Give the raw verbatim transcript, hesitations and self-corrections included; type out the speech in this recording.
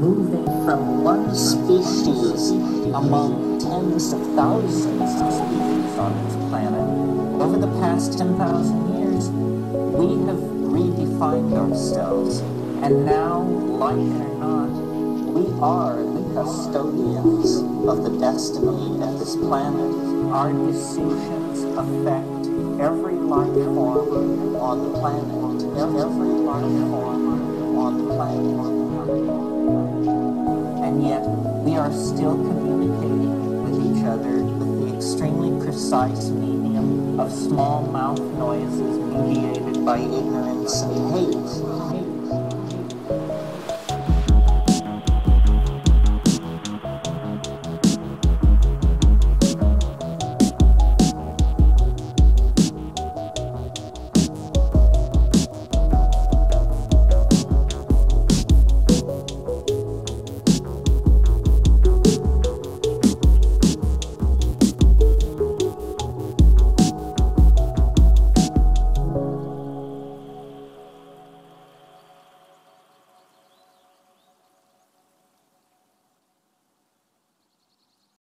moving from one species among tens of thousands of species on this planet. Over the past ten thousand years, we have redefined ourselves, and now, like it or not, we are the custodians of the destiny of this planet. Our decisions affect every life form on the planet, every life form on the planet. And yet, we are still communicating with each other with the extremely precise medium of small mouth noises mediated by ignorance and hate.